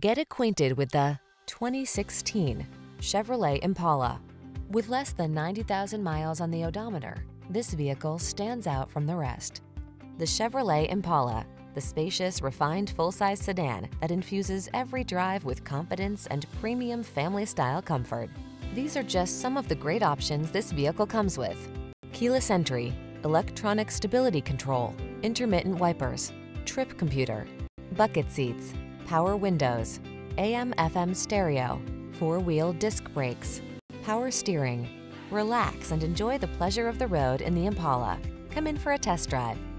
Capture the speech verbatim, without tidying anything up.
Get acquainted with the twenty sixteen Chevrolet Impala. With less than ninety thousand miles on the odometer, this vehicle stands out from the rest. The Chevrolet Impala, the spacious, refined full-size sedan that infuses every drive with confidence and premium family-style comfort. These are just some of the great options this vehicle comes with: keyless entry, electronic stability control, intermittent wipers, trip computer, bucket seats, power windows, A M F M stereo, four-wheel disc brakes, power steering. Relax and enjoy the pleasure of the road in the Impala. Come in for a test drive.